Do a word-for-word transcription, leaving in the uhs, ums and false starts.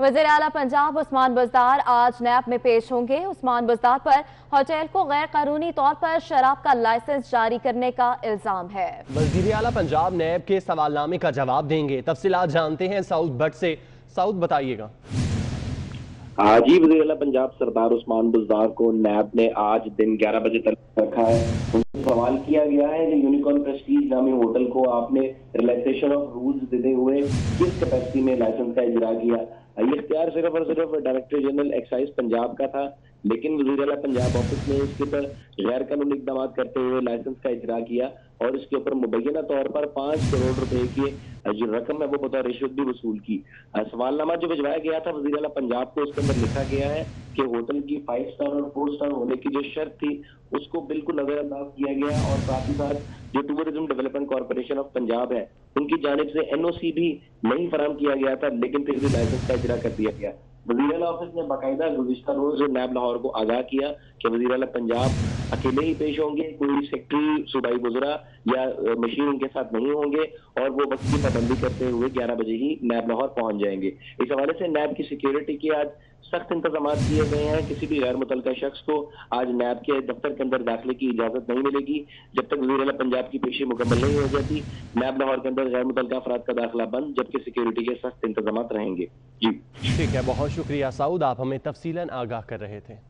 वज़ीर आला पंजाब उस्मान बजदार आज नैब में पेश होंगे। उस्मान बजदार पर होटल को गैर कानूनी तौर पर शराब का लाइसेंस जारी करने का इल्जाम है। वज़ीर आला पंजाब नैब के सवालनामे का जवाब देंगे। तफसीलात जानते हैं साउथ भट्ट से। साउथ, बताइएगा। हाजी वज़ीर आला पंजाब सरदार उस्मान बजदार को नैब ने आज दिन ग्यारह बजे तक रखा है। उनसे सवाल किया गया है कि यूनिकॉर्न प्रेस्टीज नामी होटल को आपने रिलैक्सेशन ऑफ रूल्स देते हुए किस कैपेसिटी में लाइसेंस का इजरा किया। ये इख्तियार सिर्फ और सिर्फ डायरेक्टर जनरल एक्साइज पंजाब का था, लेकिन वज़ीर आला पंजाब ऑफिस ने इसके ऊपर गैर कानूनी इकदाम करते हुए लाइसेंस का इजरा किया और इसके ऊपर मुबैना तौर पर पाँच करोड़ रुपए की जो रकम है वो बतौर रिश्वत भी वसूल की। सवालनामा जो भिजवाया गया था वज़ीर आला पंजाब को, उसके अंदर लिखा गया है कि होटल की फाइव स्टार और फोर स्टार होने की जो शर्त थी उसको बिल्कुल नजरअंदाज किया गया और साथ ही साथ जो tourism development corporation of Punjab है उनकी जानिब से एन ओ सी भी नहीं फराहम किया गया था, लेकिन फिर भी लाइसेंस का इजरा कर दिया गया। वज़ीर आला ऑफिस ने बाकायदा गुज़िश्ता रोज नैब लाहौर को आगाह किया कि वज़ीर आला पंजाब अकेले ही पेश होंगे, कोई सेक्रेटरी, सूबाई वज़रा या मशीर उनके साथ नहीं होंगे और वो वक्त की पाबंदी करते हुए ग्यारह बजे ही नैब लाहौर पहुंच जाएंगे। इस हवाले से नैब की सिक्योरिटी के आज सख्त इंतजाम किए गए हैं। किसी भी गैर मुतलका शख्स को आज नैब के दफ्तर के अंदर दाखिले की इजाजत नहीं मिलेगी जब तक वज़ीर आला पंजाब की पेशी मुकम्मल नहीं हो जाती। नैब लाहौर के अंदर गैर मुतलका अफराद का दाखिला बंद जबकि सिक्योरिटी के सख्त इंतजाम रहेंगे। जी ठीक है, बहुत शुक्रिया साउद, आप हमें तफसीलन आगाह कर रहे थे।